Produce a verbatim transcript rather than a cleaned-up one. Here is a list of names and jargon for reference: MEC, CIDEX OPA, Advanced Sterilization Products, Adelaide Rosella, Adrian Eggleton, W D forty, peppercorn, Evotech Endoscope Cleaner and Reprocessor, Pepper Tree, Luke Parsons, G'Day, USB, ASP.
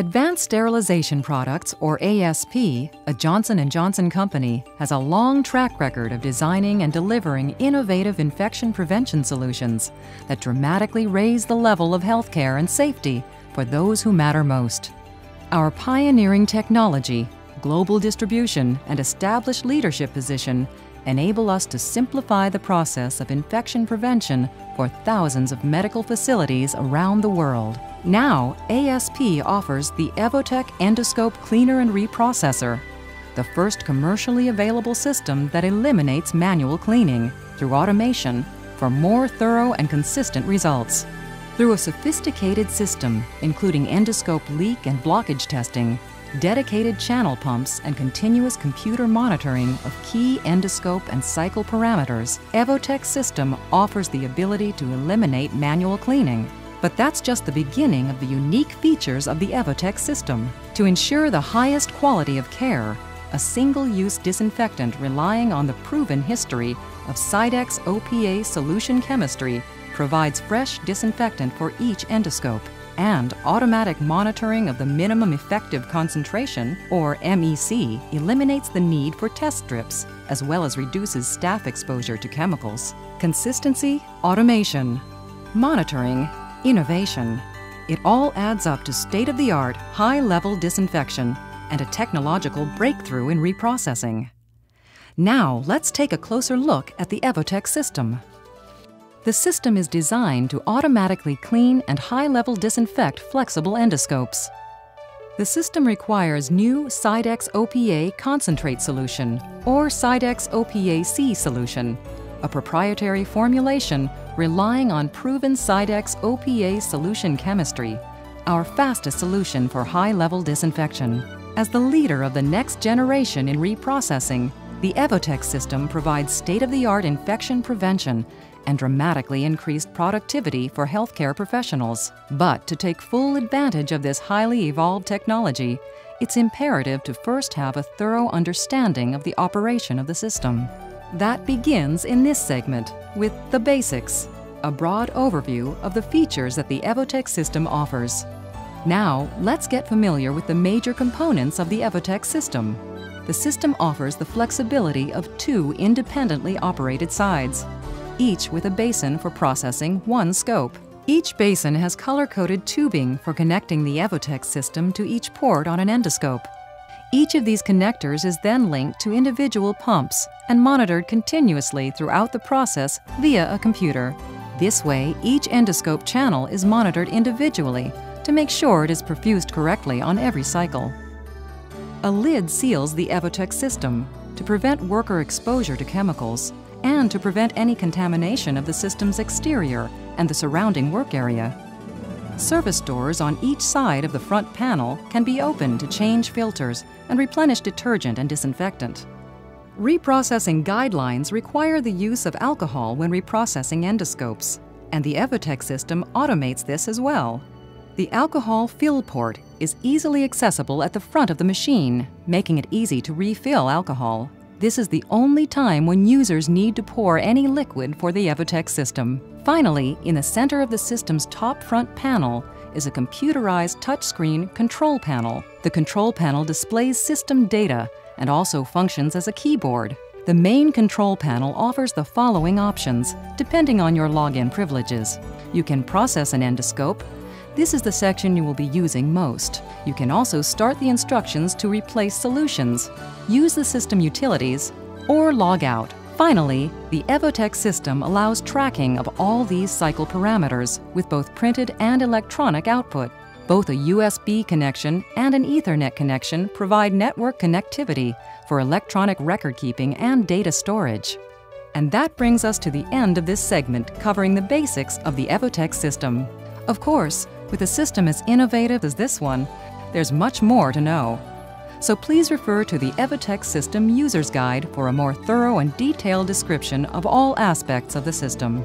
Advanced Sterilization Products, or A S P, a Johnson and Johnson company, has a long track record of designing and delivering innovative infection prevention solutions that dramatically raise the level of healthcare and safety for those who matter most. Our pioneering technology, global distribution, and established leadership position enable us to simplify the process of infection prevention for thousands of medical facilities around the world. Now, A S P offers the Evotech Endoscope Cleaner and Reprocessor, the first commercially available system that eliminates manual cleaning through automation for more thorough and consistent results. Through a sophisticated system, including endoscope leak and blockage testing, dedicated channel pumps, and continuous computer monitoring of key endoscope and cycle parameters, Evotech system offers the ability to eliminate manual cleaning. But that's just the beginning of the unique features of the Evotech system. To ensure the highest quality of care, a single-use disinfectant relying on the proven history of Cidex O P A solution chemistry provides fresh disinfectant for each endoscope, and automatic monitoring of the minimum effective concentration, or M E C, eliminates the need for test strips, as well as reduces staff exposure to chemicals. Consistency, automation, monitoring, innovation. It all adds up to state-of-the-art, high-level disinfection and a technological breakthrough in reprocessing. Now, let's take a closer look at the Evotech system. The system is designed to automatically clean and high-level disinfect flexible endoscopes. The system requires new Cidex O P A concentrate solution, or Cidex O P A C solution, a proprietary formulation relying on proven Cidex O P A solution chemistry, our fastest solution for high-level disinfection. As the leader of the next generation in reprocessing, the Evotech system provides state-of-the-art infection prevention and dramatically increased productivity for healthcare professionals. But to take full advantage of this highly evolved technology, it's imperative to first have a thorough understanding of the operation of the system. That begins in this segment with the basics, a broad overview of the features that the Evotech system offers. Now, let's get familiar with the major components of the Evotech system. The system offers the flexibility of two independently operated sides, each with a basin for processing one scope. Each basin has color-coded tubing for connecting the Evotech system to each port on an endoscope. Each of these connectors is then linked to individual pumps and monitored continuously throughout the process via a computer. This way, each endoscope channel is monitored individually to make sure it is perfused correctly on every cycle. A lid seals the Evotech system to prevent worker exposure to chemicals and to prevent any contamination of the system's exterior and the surrounding work area. Service doors on each side of the front panel can be opened to change filters and replenish detergent and disinfectant. Reprocessing guidelines require the use of alcohol when reprocessing endoscopes, and the Evotech system automates this as well. The alcohol fill port is easily accessible at the front of the machine, making it easy to refill alcohol. This is the only time when users need to pour any liquid for the Evotech system. Finally, in the center of the system's top front panel is a computerized touchscreen control panel. The control panel displays system data and also functions as a keyboard. The main control panel offers the following options, depending on your login privileges. You can process an endoscope. This is the section you will be using most. You can also start the instructions to replace solutions, use the system utilities, or log out. Finally, the Evotech system allows tracking of all these cycle parameters with both printed and electronic output. Both a U S B connection and an Ethernet connection provide network connectivity for electronic record keeping and data storage. And that brings us to the end of this segment covering the basics of the Evotech system. Of course, with a system as innovative as this one, there's much more to know. So please refer to the Evotech System User's Guide for a more thorough and detailed description of all aspects of the system.